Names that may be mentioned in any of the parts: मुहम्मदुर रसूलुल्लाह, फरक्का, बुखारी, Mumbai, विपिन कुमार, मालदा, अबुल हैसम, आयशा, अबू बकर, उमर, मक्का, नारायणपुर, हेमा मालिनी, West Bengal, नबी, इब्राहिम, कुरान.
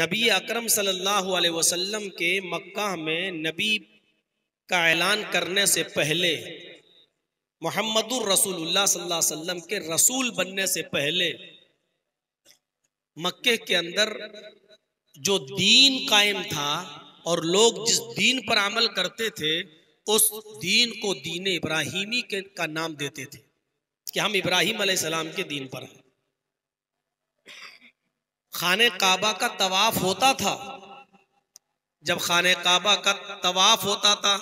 नबी अकरम सल्लल्लाहु अलैहि वसल्लम के मक्का में नबी का ऐलान करने से पहले, मुहम्मदुर रसूलुल्लाह सल्लल्लाहु अलैहि वसल्लम के रसूल बनने से पहले मक्के के अंदर जो दीन कायम था और लोग जिस दीन पर अमल करते थे उस दीन को दीन इब्राहिमी के का नाम देते थे कि हम इब्राहिम अलैहिस्सलाम के दीन पर हैं। खाने काबा का तवाफ होता था, जब खाने काबा का तवाफ होता था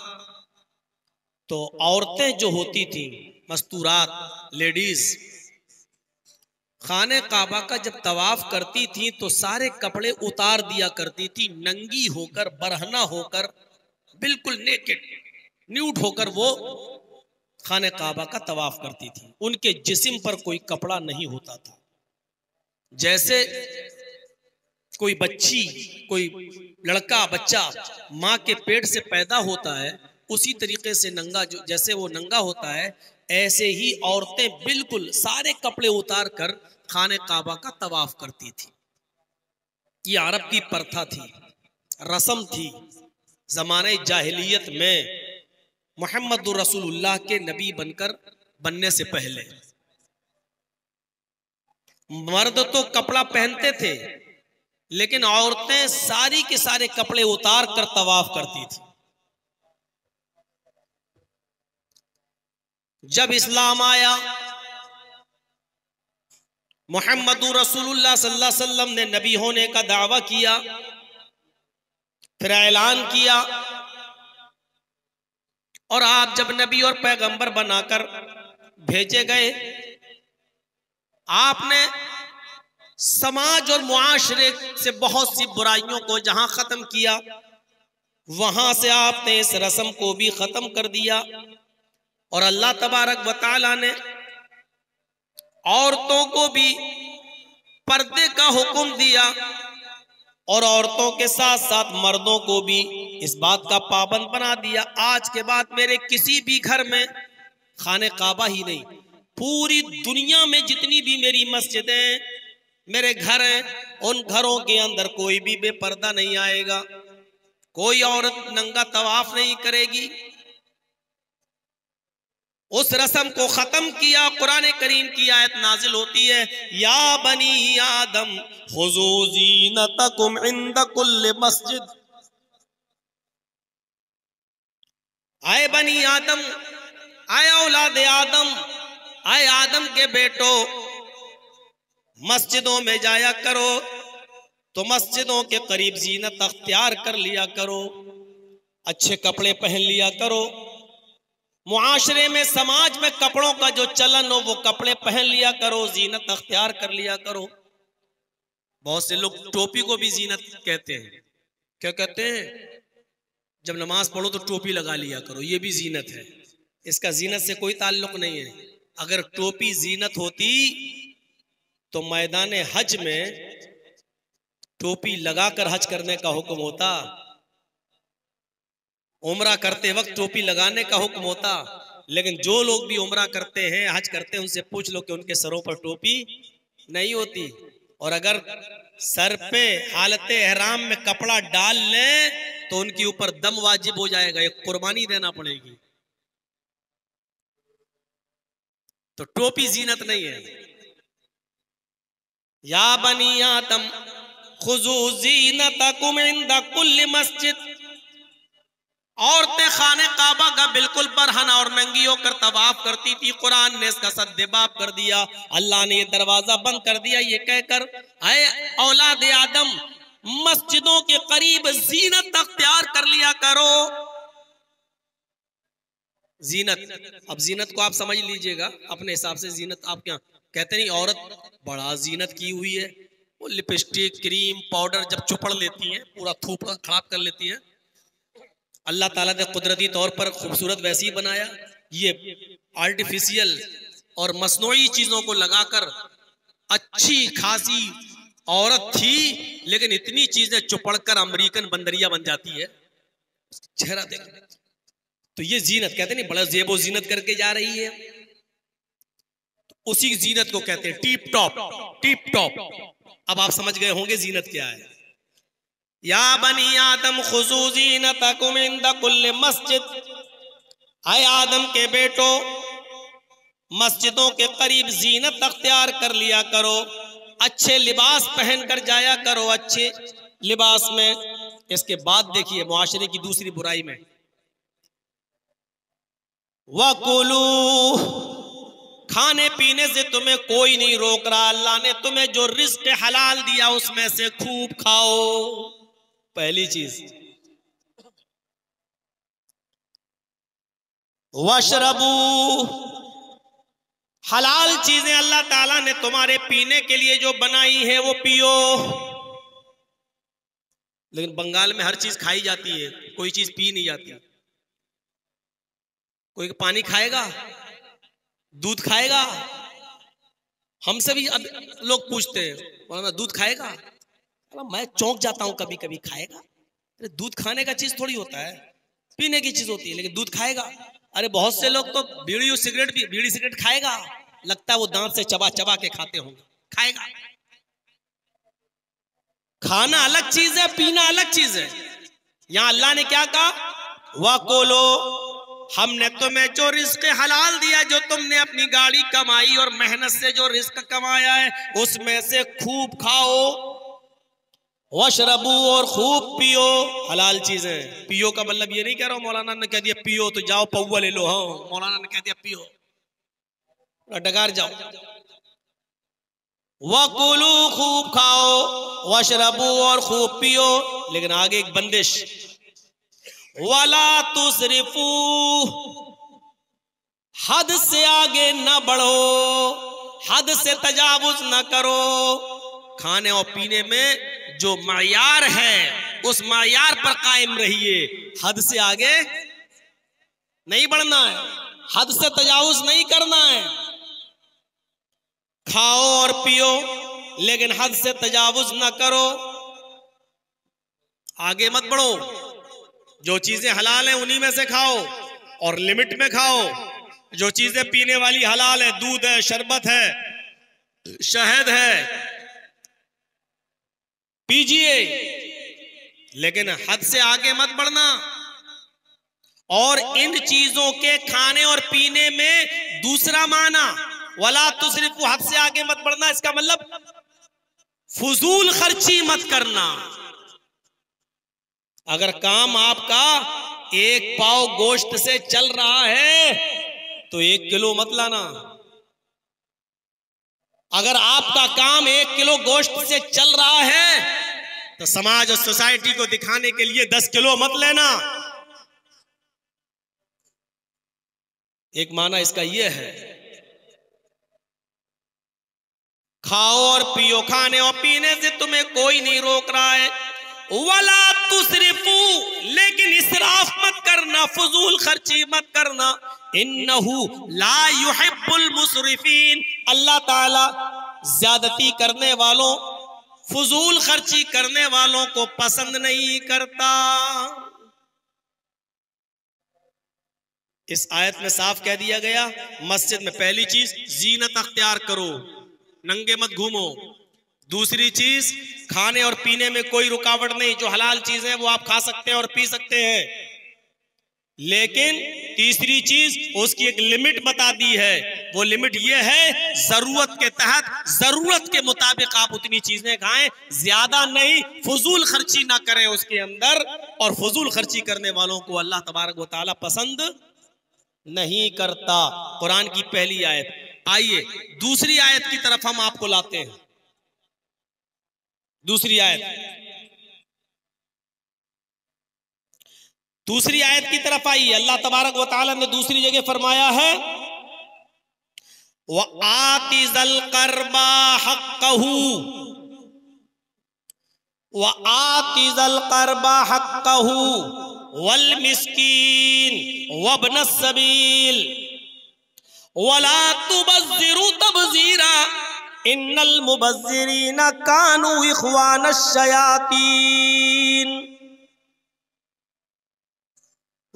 तो औरतें जो होती थी मस्तूरात लेडीज खाने काबा का जब तवाफ करती थी तो सारे कपड़े उतार दिया करती थी, नंगी होकर बरहना होकर बिल्कुल नेकेड न्यूड होकर वो खाने काबा का तवाफ करती थी। उनके जिस्म पर कोई कपड़ा नहीं होता था। जैसे कोई बच्ची कोई लड़का बच्चा माँ के पेट से पैदा होता है उसी तरीके से नंगा जो जैसे वो नंगा होता है ऐसे ही औरतें बिल्कुल सारे कपड़े उतार कर खाने काबा का तवाफ करती थी। ये अरब की प्रथा थी, रस्म थी जमाने जाहिलियत में मुहम्मदुर रसूलुल्लाह के नबी बनकर बनने से पहले। मर्द तो कपड़ा पहनते थे लेकिन औरतें सारी के सारे कपड़े उतार कर तवाफ करती थी। जब इस्लाम आया मुहम्मदुर रसूलुल्लाह सल्लल्लाहु अलैहि वसल्लम ने नबी होने का दावा किया, फिर ऐलान किया, और आप जब नबी और पैगंबर बनाकर भेजे गए आपने समाज और मुआशरे से बहुत सी बुराइयों को जहां खत्म किया वहां से आपने इस रस्म को भी खत्म कर दिया। और अल्लाह तबारक व तआला ने औरतों को भी पर्दे का हुक्म दिया और औरतों के साथ साथ मर्दों को भी इस बात का पाबंद बना दिया। आज के बाद मेरे किसी भी घर में खाने काबा ही नहीं, पूरी दुनिया में जितनी भी मेरी मस्जिदें मेरे घर हैं उन घरों के अंदर कोई भी बेपर्दा नहीं आएगा, कोई औरत नंगा तवाफ नहीं करेगी। उस रस्म को खत्म किया। कुरान करीम की आयत नाजिल होती है, या बनी आदम खुजू ज़ीनतकुम इंद कुल्ल मस्जिद, आए बनी आदम, आए औलाद आदम, आए आदम के बेटो मस्जिदों में जाया करो, तो मस्जिदों के करीब जीनत अख्तियार कर लिया करो, अच्छे कपड़े पहन लिया करो। मुआशरे में समाज में कपड़ों का जो चलन हो वो कपड़े पहन लिया करो, जीनत अख्तियार कर लिया करो। बहुत से लोग टोपी को भी जीनत कहते हैं। क्या कहते हैं? जब नमाज पढ़ो तो टोपी लगा लिया करो, ये भी जीनत है, इसका जीनत से कोई ताल्लुक नहीं है। अगर टोपी जीनत होती तो मैदान हज में टोपी लगाकर हज करने का हुक्म होता, उमरा करते वक्त टोपी लगाने का हुक्म होता। लेकिन जो लोग भी उमरा करते हैं हज करते हैं उनसे पूछ लो कि उनके सरों पर टोपी नहीं होती, और अगर सर पे हालत एहराम में कपड़ा डाल लें तो उनके ऊपर दम वाजिब हो जाएगा, एक कुर्बानी देना पड़ेगी। तो टोपी जीनत नहीं है। या बनी आदम खुजू ज़ीनतकुम इंद कुल्ल मस्जिद, औरतें खाने काबा का बिल्कुल बरहन और नंगी होकर तवाफ करती थी। कुरान ने इसका सद्देबाब कर दिया, अल्लाह ने ये दरवाजा बंद कर दिया ये कहकर, आए औलाद आदम मस्जिदों के करीब जीनत अख्तियार कर लिया करो। जीनत, अब जीनत को आप समझ लीजिएगा अपने हिसाब से। जीनत आप क्या कहते नहीं, औरत बड़ा जीनत की हुई है, वो लिपस्टिक क्रीम पाउडर जब चुपड़ लेती है पूरा थूप खराब कर लेती है। अल्लाह ताला ने कुदरती तौर पर खूबसूरत वैसी ही बनाया, ये आर्टिफिशियल और मसनूई चीज़ों को लगाकर अच्छी खासी औरत थी लेकिन इतनी चीज़ें चुपड़कर अमेरिकन बंदरिया बन जाती है, चेहरा देखो। तो ये जीनत कहते नहीं, बड़ा जेबो जीनत करके जा रही है, उसी जीनत को कहते हैं टिप टॉप। टिप टॉप अब आप समझ गए होंगे जीनत क्या है। या बनी आदम खुजू ज़ीनतकुम इंदा कुल्ल मस्जिद, आए आदम के बेटो मस्जिदों के करीब जीनत अख्तियार कर लिया करो, अच्छे लिबास पहन कर जाया करो अच्छे लिबास में। इसके बाद देखिए मुआशरे की दूसरी बुराई में, वकुलू, खाने पीने से तुम्हें कोई नहीं रोक रहा, अल्लाह ने तुम्हें जो रिस्क हलाल दिया उसमें से खूब खाओ। पहली चीज, वशरबू, हलाल चीजें अल्लाह ताला ने तुम्हारे पीने के लिए जो बनाई है वो पियो। लेकिन बंगाल में हर चीज खाई जाती है, कोई चीज पी नहीं जाती। कोई पानी खाएगा, दूध खाएगा, हमसे भी अब लोग पूछते हैं दूध खाएगा, अरे मैं चौंक जाता हूं कभी कभी, खाएगा? अरे दूध खाने का चीज थोड़ी होता है, पीने की चीज होती है, लेकिन दूध खाएगा? अरे बहुत से लोग तो बीड़ी और सिगरेट भी, बीड़ी सिगरेट खाएगा, लगता है वो दांत से चबा चबा के खाते होंगे, खाएगा। खाना अलग चीज है, पीना अलग चीज है। यहां अल्लाह ने क्या कहा, वकोलो, हमने तुम्हें जो रिस्क हलाल दिया, जो तुमने अपनी गाड़ी कमाई और मेहनत से जो रिस्क कमाया है उसमें से खूब खाओ। वशरबू, और खूब पियो, हलाल चीजें पियो। का मतलब ये नहीं कह रहा हूं मौलाना ने कह दिया पियो तो जाओ पौवा ले लो, हाँ मौलाना ने कह दिया पियो डकार जाओ। वकुलू, खूब खाओ, वशरबू, और खूब पियो, लेकिन आगे एक बंदिश, वाला तुसरिफू, हद से आगे ना बढ़ो, हद से तजावुज ना करो। खाने और पीने में जो मायार है उस मायार पर कायम रहिए, हद से आगे नहीं बढ़ना है, हद से तजावुज नहीं करना है। खाओ और पियो लेकिन हद से तजावुज ना करो, आगे मत बढ़ो। जो चीजें हलाल हैं उन्हीं में से खाओ और लिमिट में खाओ। जो चीजें पीने वाली हलाल है, दूध है, शरबत है, शहद है, पीजिए लेकिन हद से आगे मत बढ़ना। और इन चीजों के खाने और पीने में दूसरा माना, वला तुसरिफू, हद से आगे मत बढ़ना, इसका मतलब फजूल खर्ची मत करना। अगर काम आपका एक पाव गोश्त से चल रहा है तो 1 किलो मत लाना। अगर आपका काम 1 किलो गोश्त से चल रहा है तो समाज और सोसाइटी को दिखाने के लिए 10 किलो मत लेना। एक माना इसका यह है। खाओ और पियो, खाने और पीने से तुम्हें कोई नहीं रोक रहा है। वला तुसरिफू, लेकिन इसराफ मत करना, फजूल खर्ची मत करना। इन्नहु ला युहिब्बुल मुसरिफीन, अल्लाह ताला ज्यादती करने वालों, फजूल खर्ची करने वालों को पसंद नहीं करता। इस आयत में साफ कह दिया गया, मस्जिद में पहली चीज जीनत अख्तियार करो, नंगे मत घूमो। दूसरी चीज, खाने और पीने में कोई रुकावट नहीं, जो हलाल चीजें हैं वो आप खा सकते हैं और पी सकते हैं। लेकिन तीसरी चीज, उसकी एक लिमिट बता दी है, वो लिमिट ये है, जरूरत के तहत, जरूरत के मुताबिक आप उतनी चीजें खाएं, ज्यादा नहीं, फजूल खर्ची ना करें उसके अंदर। और फजूल खर्ची करने वालों को अल्लाह तबारक व तआला पसंद नहीं करता। कुरान की पहली आयत। आइए दूसरी आयत की तरफ हम आपको लाते हैं। दूसरी आयत, दूसरी आयत की तरफ आइए। अल्लाह तबारक व तआला ने दूसरी जगह फरमाया है, व आतिज़ल क़र्बा हक़्क़हु, व आतिज़ल क़र्बा हक़्क़हु वल मिस्कीन वब्नस सबील वला तुबज़्ज़िरु तबज़ीरा इन्नल मुबज़्ज़िरीना कानू इख़्वानश्शयातीन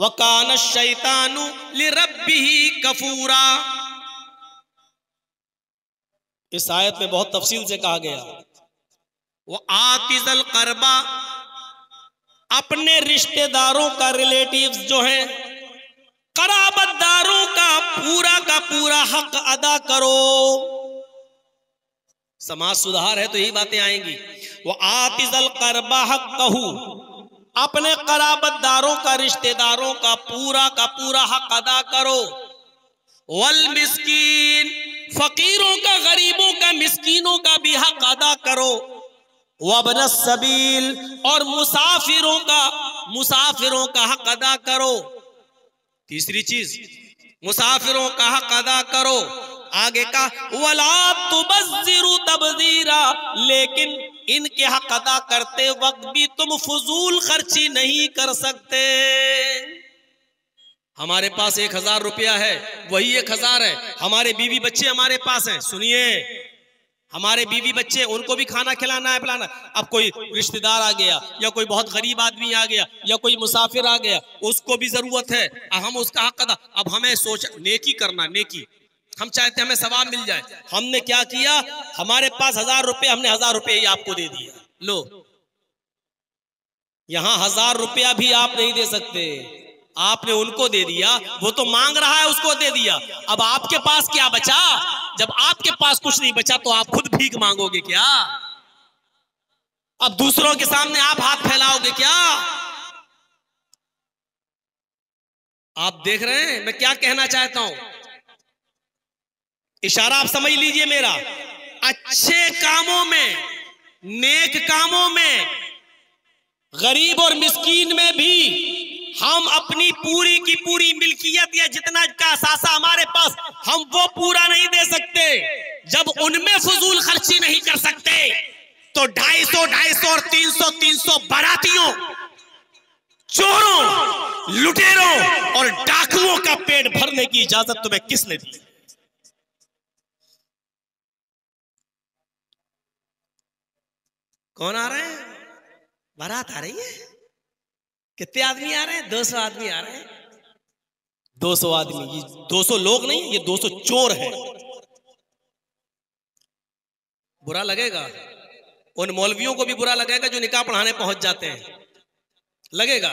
वकानश्शैतानु लिरब्बिही कफूरा। इस आयत में बहुत तफसील से कहा गया, व आतिज़ल क़र्बा, अपने रिश्तेदारों का, रिलेटिव्स जो हैं, कराबतदारों का पूरा हक अदा करो। समाज सुधार है तो यही बातें आएंगी। वो आतिजल करबा हक कहू, अपने कराबतदारों का, रिश्तेदारों का पूरा हक अदा करो। वल मिस्कीन, फकीरों का, गरीबों का, मिस्कीनों का भी हक अदा करो। वबन सबील, और मुसाफिरों का हक अदा करो। तीसरी चीज, मुसाफिरों का हक अदा करो। आगे का वला तुबज़्ज़िरु तबज़ीरा, लेकिन इनके हक अदा करते वक्त भी तुम फजूल खर्ची नहीं कर सकते। हमारे पास 1000 रुपया है, वही 1000 है। हमारे बीवी बच्चे हमारे पास हैं, सुनिए, हमारे बीवी बच्चे, उनको भी खाना खिलाना है, पिलाना। अब कोई रिश्तेदार आ गया या कोई बहुत गरीब आदमी आ गया या कोई मुसाफिर आ गया, उसको भी जरूरत है, हम उसका हक अदा। अब हमें नेकी करना, नेकी हम चाहते हमें सवाब मिल जाए। हमने क्या किया, हमारे पास 1000 रुपये, हमने 1000 रुपये ही आपको दे दिया। लो, यहाँ 1000 रुपया भी आप नहीं दे सकते, आपने उनको दे दिया। वो तो मांग रहा है, उसको दे दिया। अब आपके पास क्या बचा? जब आपके पास कुछ नहीं बचा तो आप खुद भीख मांगोगे क्या? अब दूसरों के सामने आप हाथ फैलाओगे क्या? आप देख रहे हैं मैं क्या कहना चाहता हूं, इशारा आप समझ लीजिए मेरा। अच्छे कामों में, नेक कामों में, गरीब और मिस्कीन में भी हम अपनी पूरी की पूरी मिल्कियत या जितना का असासा हमारे पास, हम वो पूरा नहीं दे सकते। जब उनमें फजूल खर्ची नहीं कर सकते तो 250, 250 और 300, 300 बारातियों, चोरों, लुटेरों और डाकुओं का पेट भरने की इजाजत तुम्हें किसने दी? कौन आ रहे हैं? बारात आ रही है। कितने आदमी आ रहे हैं? 200 आदमी आ रहे हैं। 200 आदमी, ये 200 लोग नहीं, ये 200 चोर हैं। बुरा लगेगा उन मौलवियों को भी, बुरा लगेगा जो निकाह पढ़ाने पहुंच जाते हैं, लगेगा।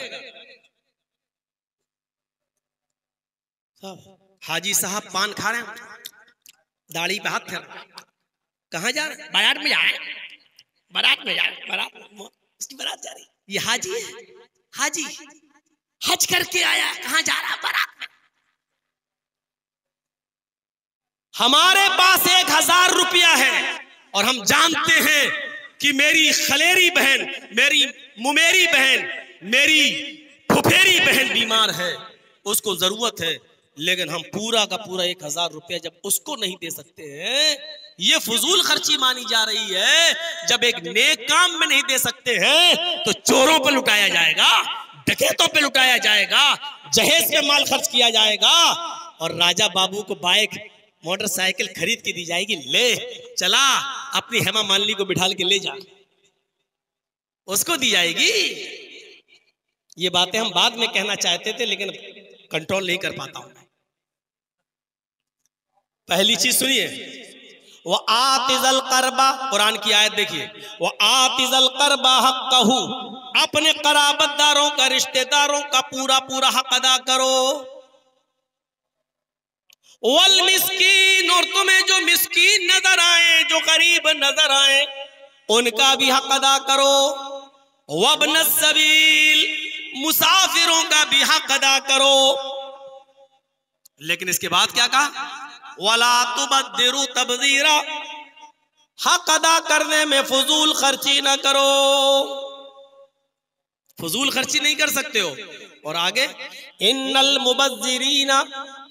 हाजी साहब पान खा रहे हैं, दाढ़ी पे हाथ फेर, कहां जा रहे? बारात में जा रहे हैं, बारात में जा रही, बारात जा रही। ये हाजी है, हाजी हज करके आया, कहां जा रहा? बारात में। हमारे पास 1000 रुपया है और हम जानते हैं कि मेरी खलेरी बहन, मेरी मुमेरी बहन, मेरी फुफेरी बहन बीमार है, उसको जरूरत है, लेकिन हम पूरा का पूरा 1000 रुपया जब उसको नहीं दे सकते हैं, ये फजूल खर्ची मानी जा रही है। जब एक नेक काम में नहीं दे सकते हैं तो चोरों पर लुटाया जाएगा, डकैतों पे लुटाया जाएगा, जहेज पे माल खर्च किया जाएगा, और राजा बाबू को बाइक, मोटरसाइकिल खरीद के दी जाएगी, ले चला, अपनी हेमा मालिनी को बिठाल के ले जा, उसको दी जाएगी। ये बातें हम बाद में कहना चाहते थे लेकिन कंट्रोल नहीं कर पाता हूं। पहली चीज सुनिए, वो आतिजल करबा, कुरान की आयत देखिए, वो आतिजल करबा हक कहू, अपने कराबतदारों का, रिश्तेदारों का पूरा पूरा हक अदा करो। वल मिस्कीन, और तुम्हें जो मिस्कीन नजर आए, जो गरीब नजर आए, उनका भी हक अदा करो। वब्न सबील, मुसाफिरों का भी हक अदा करो। लेकिन इसके बाद क्या कहा? वला तुबद्दिरु तबदीरा, हक अदा करने में फजूल खर्ची ना करो, फजूल खर्ची नहीं कर सकते हो। और आगे, इन्नल मुबज्जिरीना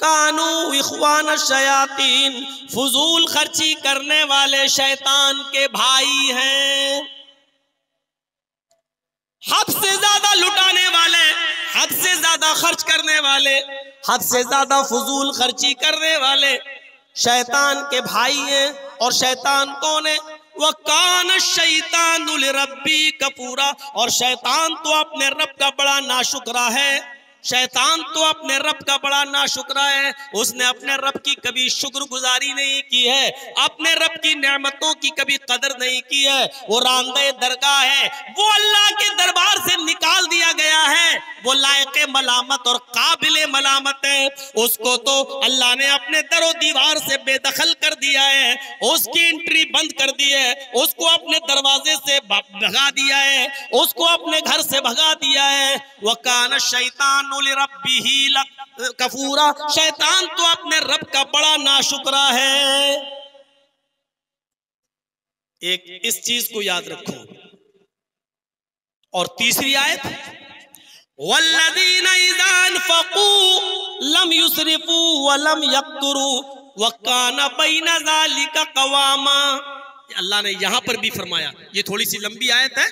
कानू इख्वान शयातीन, फजूल खर्ची करने वाले शैतान के भाई हैं। हद से ज्यादा लुटाने वाले, हद से ज्यादा खर्च करने वाले, हद से ज्यादा फजूल खर्ची करने वाले शैतान के भाई हैं। और शैतान कौन है? वह कान शैतानु लिरब्बी कफूरा, और शैतान तो अपने रब का बड़ा नाशुकरा है। शैतान तो अपने रब का बड़ा नाशुकरा है, उसने अपने रब की कभी शुक्रगुजारी नहीं की है, अपने रब की नेमतों की कभी कदर नहीं की है। वो रांदे दरगाह है, वो अल्लाह के दरबार से निकाल दिया वो लायके मलामत और काबिले मलामत है, उसको तो अल्लाह ने अपने दरो दीवार से बेदखल कर दिया है, उसकी एंट्री बंद कर दी है, उसको अपने दरवाजे से भगा दिया है, उसको अपने घर से भगा दिया है। वकान शैतानु लिरब्बिही कफूरा, शैतान तो अपने रब का बड़ा नाशुकरा है। एक इस चीज को याद रखो। और तीसरी आयत, वल्लज़ीना इज़ा अनफ़क़ू लम युसरिफ़ू वलम यक़्तुरू वकाना बैना ज़ालिका क़वामा। अल्लाह ने यहाँ पर भी फरमाया, ये थोड़ी सी लंबी आयत है।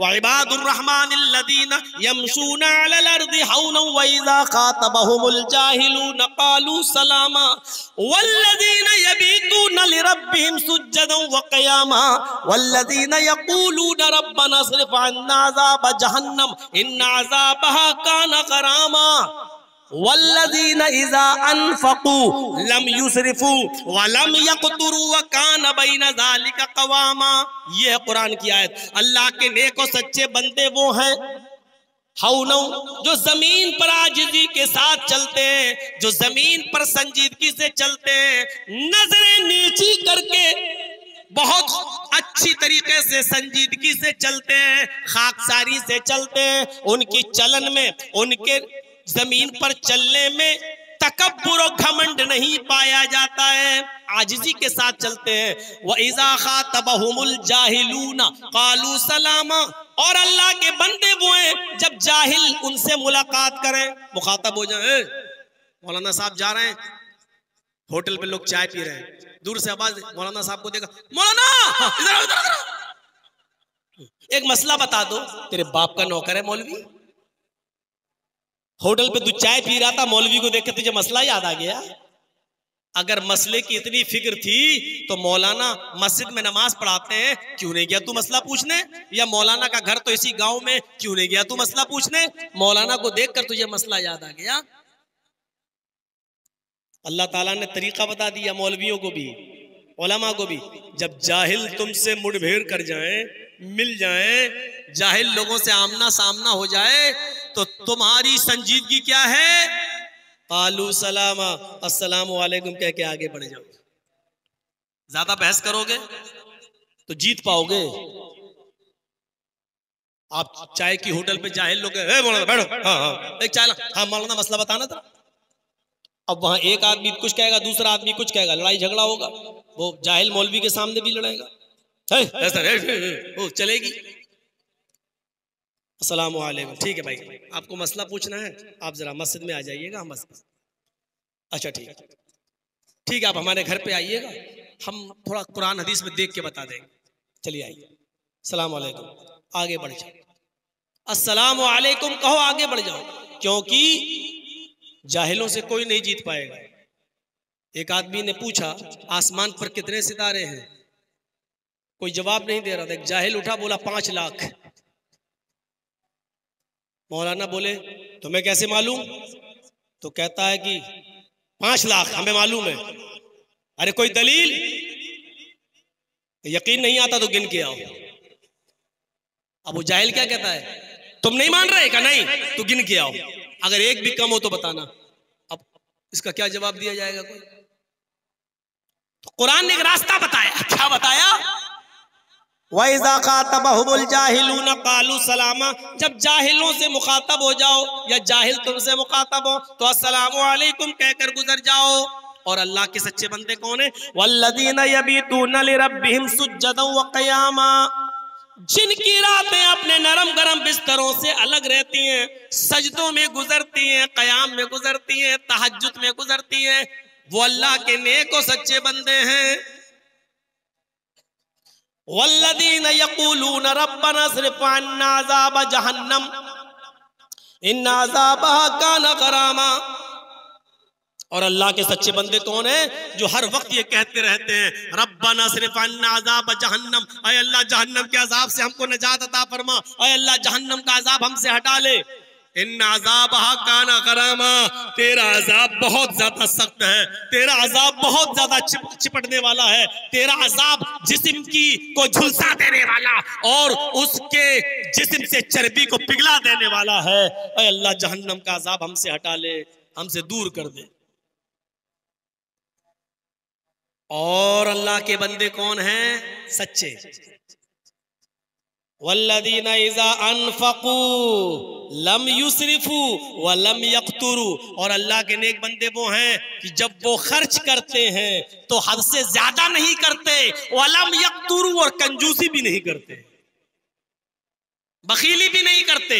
वइबादुर्रहमानिल्लज़ीना यमशूना अलल अर्दि हौनन वइज़ा ख़ातबहुमुल जाहिलून क़ालू सलामा वल्लज़ीना यबीतूना लिरब्बिहिम सुज्जदन वक़ियामा वल्लज़ीना यक़ूलूना रब्बना इस्रिफ़ अन्ना अज़ाब जहन्नम इन्ना अज़ाबहा काना ग़रामा वल्लज़ीना इज़ा अन्फ़क़ू लम युसरिफ़ू वलम यक़्तुरू वकाना बैना ज़ालिका क़वामा। ये है कुरान की आयत। अल्लाह के नेक और सच्चे बंदे वो हैं जो जमीन पर आजिजी के साथ चलते हैं, जो जमीन पर संजीदगी से चलते हैं, नजरें नीची करके बहुत अच्छी तरीके से संजीदगी से चलते हैं, खाकसारी से चलते हैं। उनकी चलन में, उनके जमीन पर चलने में तकब्बुर और घमंड नहीं पाया जाता है, आजिजी के साथ चलते हैं। वइज़ा ख़ातबहुमुल जाहिलूना क़ालू सलामा, और अल्लाह के बंदे वो हैं जब जाहिल उनसे मुलाकात करें, मुखातब हो जाए। मौलाना साहब जा रहे हैं, होटल पे लोग चाय पी रहे हैं, दूर से आवाज, मौलाना साहब को देखा, मौलाना इधर इधर, एक मसला बता दो। तेरे बाप का नौकर है मौलवी, होटल पे तू चाय पी रहा था, मौलवी को देख के तुझे मसला याद आ गया। अगर मसले की इतनी फिक्र थी तो मौलाना मस्जिद में नमाज पढ़ाते हैं, क्यों नहीं गया तू मसला पूछने? या मौलाना का घर तो इसी गांव में, क्यों नहीं गया तू मसला पूछने? मौलाना को देखकर तुझे मसला याद आ गया। अल्लाह ताला ने तरीका बता दिया मौलवियों को भी, उलमा को भी। जब जाहिल तुमसे मुठभेड़ कर जाए, मिल जाए, जाहिल लोगों से आमना सामना हो जाए, तो तुम्हारी संजीदगी क्या है? कालू सलामा, अस्सलाम वालेकुम कह के आगे बढ़ जाओ। ज्यादा बहस करोगे तो जीत पाओगे। आप चाय की होटल पे जाहिल लोग, बैठो, हाँ, एक चाय ला, हाँ मौलाना मसला बताना था। अब वहां एक आदमी कुछ कहेगा, दूसरा आदमी कुछ कहेगा, लड़ाई झगड़ा होगा। वो जाहिल मौलवी के सामने भी लड़ेगा, चलेगी। अस्सलाम वालेकुम, ठीक है भाई, आपको मसला पूछना है, आप जरा मस्जिद में आ जाइएगा, हम मस्जिद, अच्छा ठीक है, ठीक है, आप हमारे घर पे आइएगा, हम थोड़ा कुरान हदीस में देख के बता देंगे, चलिए आइए। अस्सलाम वालेकुम, आगे बढ़ जाओ, अस्सलाम वालेकुम कहो, आगे बढ़ जाओ, क्योंकि जाहिलों से कोई नहीं जीत पाएगा। एक आदमी ने पूछा आसमान पर कितने सितारे हैं, कोई जवाब नहीं दे रहा था। एक जाहिल उठा, बोला 5 लाख। मौलाना बोले तुम्हें कैसे मालूम? तो कहता है कि 5 लाख हमें मालूम है। अरे कोई दलील? यकीन नहीं आता तो गिन के आओ। अब वो जाहिल क्या कहता है, तुम नहीं मान रहे? क्या नहीं, तो गिन के आओ, अगर एक भी कम हो तो बताना। अब इसका क्या जवाब दिया जाएगा? कोई तो कुरान ने एक रास्ता बताया। क्या बताया? वइज़ा ख़ातबहुमुल जाहिलून क़ालू सलामा, जब जाहिलों से मुखातब हो जाओ या जाहिल तुमसे मुखातब हो तो अस्सलामु अलैकुम कहकर गुजर जाओ। और अल्लाह के सच्चे बंदे कौन है? वल्लज़ीना यबीतूना लिरब्बिहिम सुज्जदन व क़ियामा, जिनकी रातें अपने नरम गरम बिस्तरों से अलग रहती हैं, सजदों में गुजरती हैं, क़याम में गुजरती हैं, तहज्जुद में गुजरती हैं, वो अल्लाह के नेक और सच्चे बंदे हैं। वल्लज़ीना यक़ूलूना रब्बना इस्रिफ़ अन्ना अज़ाब जहन्नम इन्ना अज़ाबहा काना ग़रामा। और अल्लाह के सच्चे बंदे कौन है? जो हर वक्त ये कहते रहते हैं, रब्बना इस्रिफ़ अन्ना अज़ाब जहन्नम, अय अल्लाह जहन्नम के अज़ाब से हमको निजात अता फरमा, अय अल्लाह जहन्नम का अज़ाब हमसे हटा ले। इन्ना अज़ाबहा काना गरामा, तेरा अज़ाब बहुत ज्यादा सख्त है, तेरा अज़ाब बहुत ज्यादा चिपटने वाला है, तेरा अज़ाब जिस्म की को झुलसा देने वाला और उसके जिस्म से चर्बी को पिघला देने वाला है। ऐ अल्लाह जहन्नम का अज़ाब हमसे हटा ले, हमसे दूर कर दे। और अल्लाह के बंदे कौन हैं? सच्चे। वल्लदीना इज़ा अनफ़क़ू लम युसरिफ़ू व लम यक़्तुरू, और अल्लाह के नेक बंदे वो हैं कि जब वो खर्च करते हैं तो हद से ज्यादा नहीं करते, व लम यक़्तुरू, और कंजूसी भी नहीं करते, बखीली भी नहीं करते,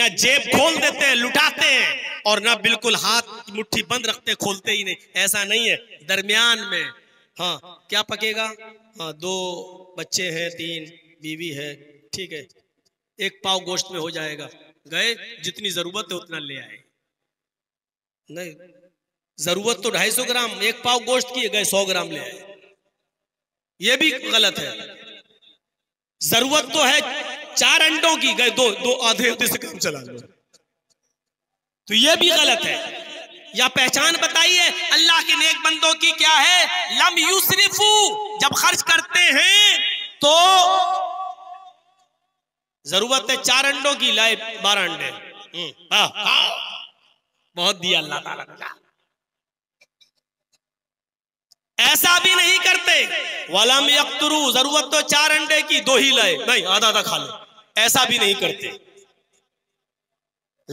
न जेब खोल देते हैं, लुटाते हैं, और न बिल्कुल हाथ मुट्ठी बंद रखते, खोलते ही नहीं, ऐसा नहीं है, दरमियान में। हाँ, क्या पकेगा? हाँ, दो बच्चे हैं, तीन, बीवी है, ठीक है, एक पाव गोश्त में हो जाएगा, गए जितनी जरूरत है उतना ले आए। नहीं, जरूरत तो 250 ग्राम, एक पाव गोश्त की, गए 100 ग्राम ले आए, ये भी गलत है। जरूरत तो है 4 अंडों की, गए दो आधे से कम चला लो, तो ये भी गलत है। या पहचान बताइए अल्लाह के नेक बंदों की क्या है? लम युसरिफू, जब खर्च करते हैं तो जरूरत है 4 अंडों की, लाए 12 अंडे, बहुत दिया अल्लाह ताला का, ऐसा भी नहीं करते। वलम यक्तरू, जरूरत तो 4 अंडे की, 2 ही लाए, नहीं आधा आधा खा ले, ऐसा भी नहीं करते।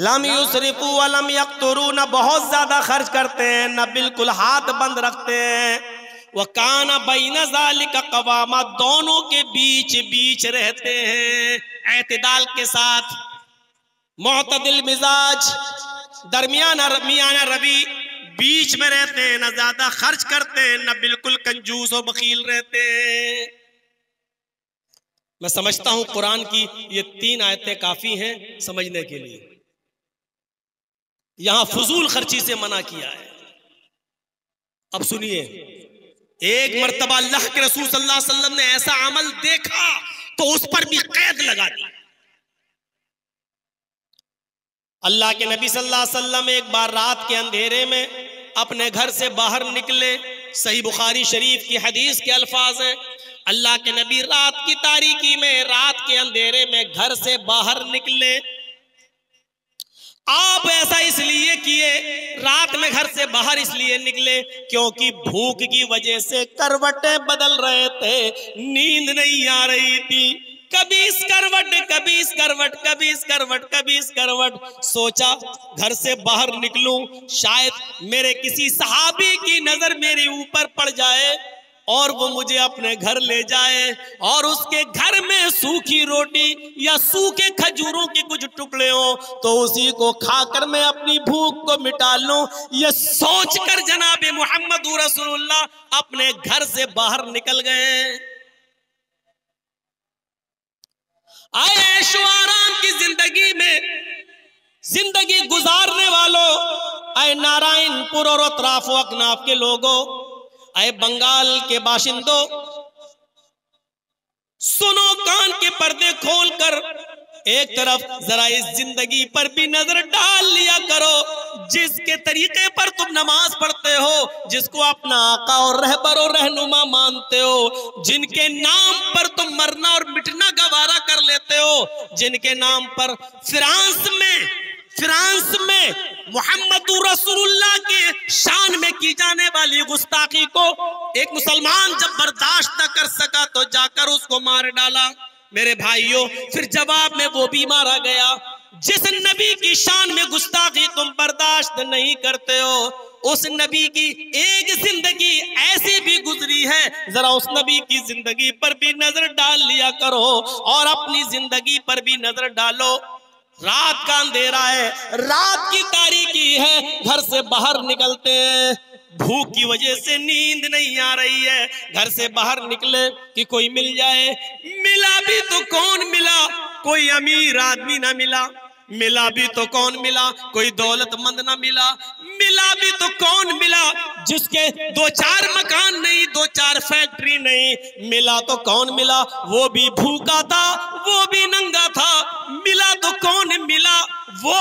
लम युसरिफू वलम यक्तरू, ना बहुत ज्यादा खर्च करते हैं, ना बिल्कुल हाथ बंद रखते हैं। वकाना बैना ज़ालिका क़वामा, दोनों के बीच बीच रहते हैं, एतदाल के साथ, मुअतदिल मिजाज, दरमियाना मियाना रवी, बीच में रहते हैं, ना ज्यादा खर्च करते हैं, ना बिल्कुल कंजूस और बखील रहते हैं। मैं समझता हूं कुरान की ये 3 आयतें काफी हैं समझने के लिए। यहां फजूल खर्ची से मना किया है। अब सुनिए, एक मर्तबा अल्लाह के रसूल सल्लल्लाहु अलैहि वसल्लम ने ऐसा अमल देखा तो उस पर भी कैद लगा दी। अल्लाह के नबी सल्लल्लाहु अलैहि वसल्लम एक बार रात के अंधेरे में अपने घर से बाहर निकले। सही बुखारी शरीफ की हदीस के अल्फाज हैं, अल्लाह के नबी रात की तारीकी में, रात के अंधेरे में घर से बाहर निकले। आप ऐसा इसलिए किए, रात में घर से बाहर इसलिए निकले क्योंकि भूख की वजह से करवटें बदल रहे थे, नींद नहीं आ रही थी, कभी इस करवट, सोचा घर से बाहर निकलूं, शायद मेरे किसी सहाबी की नजर मेरे ऊपर पड़ जाए और वो मुझे अपने घर ले जाए और उसके घर में सूखी रोटी या सूखे खजूरों के कुछ टुकड़े हो तो उसी को खाकर मैं अपनी भूख को मिटा लूं। ये सोचकर जनाब मोहम्मद रसूलुल्लाह अपने घर से बाहर निकल गए। आए ऐशो आराम की जिंदगी में जिंदगी गुजारने वालों, आए नारायणपुर और अतराफ व अकनाफ के लोगों, आए बंगाल के बाशिंदों, सुनो, कान के पर्दे खोलकर एक तरफ जरा इस जिंदगी पर भी नजर डाल लिया करो जिसके तरीके पर तुम नमाज पढ़ते हो, जिसको अपना आका और रहबर और रहनुमा मानते हो, जिनके नाम पर तुम मरना और मिटना गवारा कर लेते हो, जिनके नाम पर फ्रांस में मोहम्मद रसूलुल्लाह के शान में की जाने वाली गुस्ताखी को एक मुसलमान जब बर्दाश्त न कर सका तो जाकर उसको मार डाला। मेरे भाइयों, फिर जवाब में वो भी मारा गया। जिस नबी की शान में गुस्ताखी तुम बर्दाश्त नहीं करते हो, उस नबी की एक जिंदगी ऐसी भी गुजरी है, जरा उस नबी की जिंदगी पर भी नजर डाल लिया करो और अपनी जिंदगी पर भी नजर डालो। रात का अंधेरा है, रात की तारीकी है, घर से बाहर निकलते हैं, भूख की वजह से नींद नहीं आ रही है, घर से बाहर निकले कि कोई मिल जाए, मिला भी तो कौन मिला? कोई अमीर आदमी ना मिला, मिला भी तो कौन मिला? कोई दौलतमंद ना मिला, मिला भी तो कौन मिला? जिसके 2-4 मकान नहीं, 2-4 फैक्ट्री नहीं, मिला तो कौन मिला? वो भी भूखा था, वो भी नंगा था, मिला तो कौन मिला? वो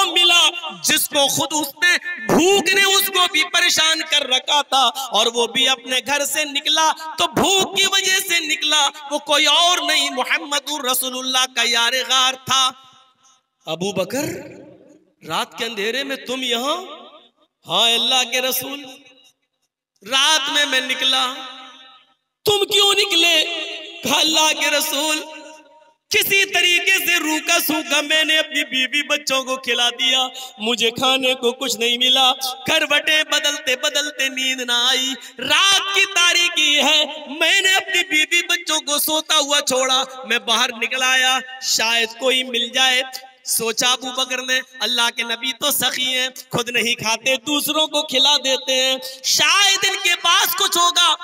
जिसको खुद उसने भूख ने उसको भी परेशान कर रखा था और वो भी अपने घर से निकला तो भूख की वजह से निकला, वो कोई और नहीं मुहम्मदुर रसूलुल्लाह का यार गार था। अबू बकर रात के अंधेरे में तुम यहाँ? हाँ अल्लाह के रसूल, रात में मैं निकला। तुम क्यों निकले? कहा अल्लाह के रसूल किसी तरीके से रूखा सूखा मैंने अपनी बीवी बच्चों को खिला दिया, मुझे खाने को कुछ नहीं मिला, करवटें बदलते बदलते नींद ना आई, रात की तारीकी है, मैंने अपनी बीवी बच्चों को सोता हुआ छोड़ा, मैं बाहर निकल आया शायद कोई मिल जाए। सोचा अबू बकर ने अल्लाह के नबी तो सखी हैं, खुद नहीं खाते दूसरों को खिला देते हैं, शायद इनके पास कुछ होगा।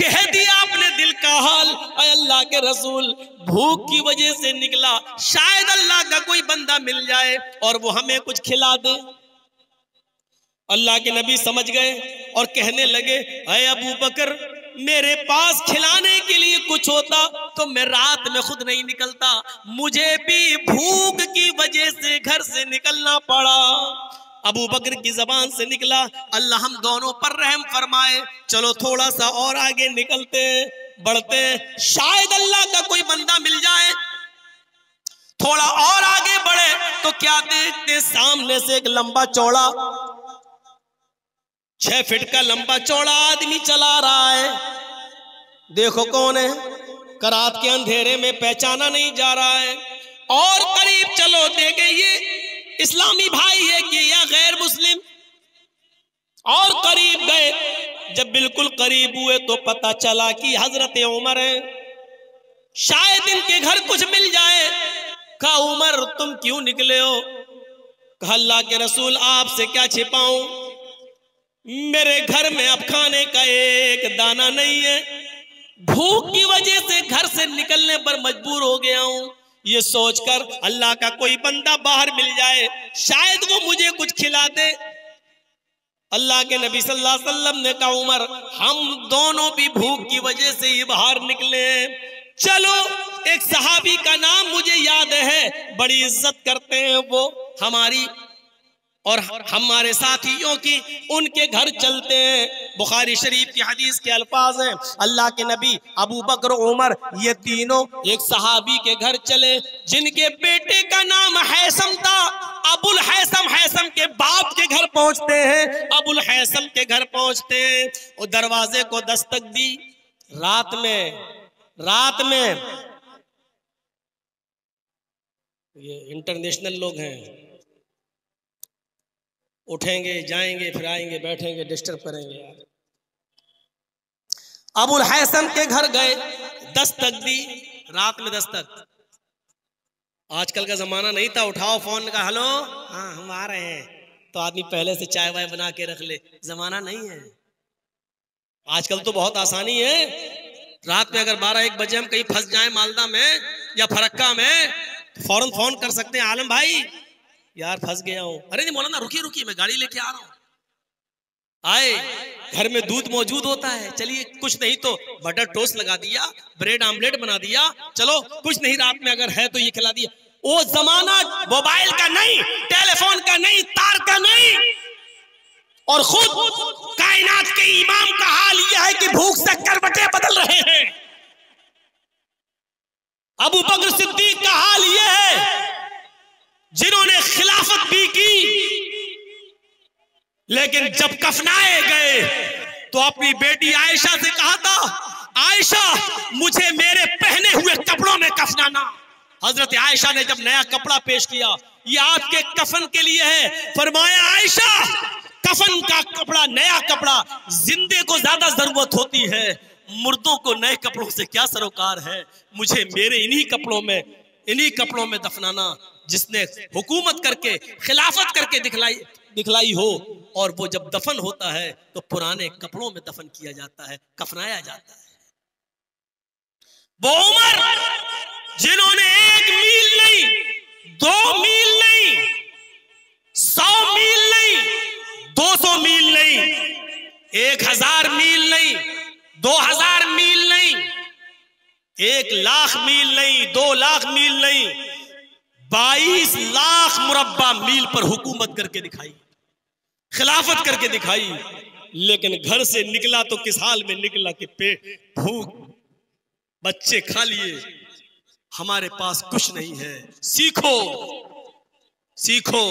कह दिया आपने दिल का हाल, अल्लाह के रसूल भूख की वजह से निकला, शायद अल्लाह का कोई बंदा मिल जाए और वो हमें कुछ खिला दे। अल्लाह के नबी समझ गए और कहने लगे, अरे अबू बकर मेरे पास खिलाने के लिए कुछ होता तो मैं रात में खुद नहीं निकलता, मुझे भी भूख की वजह से घर से निकलना पड़ा। अबू बकर की जबान से निकला, अल्लाह हम दोनों पर रहम फरमाए, चलो थोड़ा सा और आगे निकलते बढ़ते, शायद अल्लाह का कोई बंदा मिल जाए। थोड़ा और आगे बढ़े तो क्या देखते सामने से एक लंबा चौड़ा 6 फीट का लंबा चौड़ा आदमी चला रहा है। देखो कौन है, रात के अंधेरे में पहचाना नहीं जा रहा है। और करीब चलो, देखे ये इस्लामी भाई है कि या गैर मुस्लिम। और करीब गए, जब बिल्कुल करीब हुए तो पता चला कि हजरत उमर है, शायद इनके घर कुछ मिल जाए। कहा उमर तुम क्यों निकले हो? कहा अल्लाह के रसूल आपसे क्या छिपाऊं, मेरे घर में अब खाने का एक दाना नहीं है, भूख की वजह से घर से निकलने पर मजबूर हो गया हूं, ये सोचकर अल्लाह का कोई बंदा बाहर मिल जाए, शायद वो मुझे कुछ खिला दे। अल्लाह के नबी सल्लल्लाहु अलैहि वसल्लम ने कहा उमर हम दोनों भी भूख की वजह से ही बाहर निकले हैं, चलो। एक सहाबी का नाम मुझे याद है, बड़ी इज्जत करते हैं वो हमारी और हमारे साथियों की, उनके घर चलते हैं। बुखारी शरीफ की हदीस के अल्फाज हैं, अल्लाह के नबी अबू बकर उमर ये तीनों एक सहाबी के घर चले जिनके बेटे का नाम हैसम था, अबुल हैसम। हैसम के बाप के घर पहुंचते हैं, अबुल हैसम के घर पहुंचते हैं और दरवाजे को दस्तक दी। रात में ये इंटरनेशनल लोग हैं, उठेंगे जाएंगे फिर आएंगे बैठेंगे डिस्टर्ब करेंगे। अबुल हैसम के घर गए, दस्तक दी, रात में दस्तक। आजकल का जमाना नहीं था उठाओ फोन का, हेलो हाँ हम आ रहे हैं, तो आदमी पहले से चाय वाय बना के रख ले, जमाना नहीं है आजकल, तो बहुत आसानी है। रात में अगर 12-1 बजे हम कहीं फंस जाए मालदा में या फरक्का में फौरन फोन कर सकते हैं, आलम भाई यार फंस गया हूं। अरे नहीं मौलाना रुकिए रुकिए मैं गाड़ी लेके आ रहा हूं। आए, घर में दूध मौजूद होता है, चलिए कुछ नहीं तो बटर टोस्ट लगा दिया, ब्रेड आमलेट बना दिया, चलो कुछ नहीं रात में अगर है तो ये खिला दिया। वो जमाना मोबाइल का नहीं, टेलीफोन का नहीं, तार का नहीं, और खुद कायनात के इमाम का हाल यह है कि भूख से करवटें बदल रहे हैं। अबू बकर सिद्दीक का हाल यह है जिन्होंने खिलाफत भी की, लेकिन जब कफनाए गए तो अपनी बेटी आयशा से कहा था, आयशा मुझे मेरे पहने हुए कपड़ों में कफनाना। हजरत आयशा ने जब नया कपड़ा पेश किया, यह आपके कफन के लिए है, फरमाया आयशा कफन का कपड़ा नया कपड़ा, जिंदे को ज्यादा जरूरत होती है, मुर्दों को नए कपड़ों से क्या सरोकार है, मुझे मेरे इन्हीं कपड़ों में दफनाना जिसने हुकूमत करके खिलाफत करके दिखलाई हो। और वो जब दफन होता है तो पुराने कपड़ों में दफन किया जाता है, कफनाया जाता है। वो उमर जिन्होंने 1 मील नहीं, 2 मील नहीं, 100 मील नहीं, 200 मील नहीं, 1000 मील नहीं, 2000 मील नहीं, 1 लाख मील नहीं, 2 लाख मील नहीं, 22 लाख मुरब्बा मील पर हुकूमत करके दिखाई, खिलाफत करके दिखाई, लेकिन घर से निकला तो किस हाल में निकला कि पेट भूख, बच्चे खा लिए, हमारे पास कुछ नहीं है। सीखो, सीखो।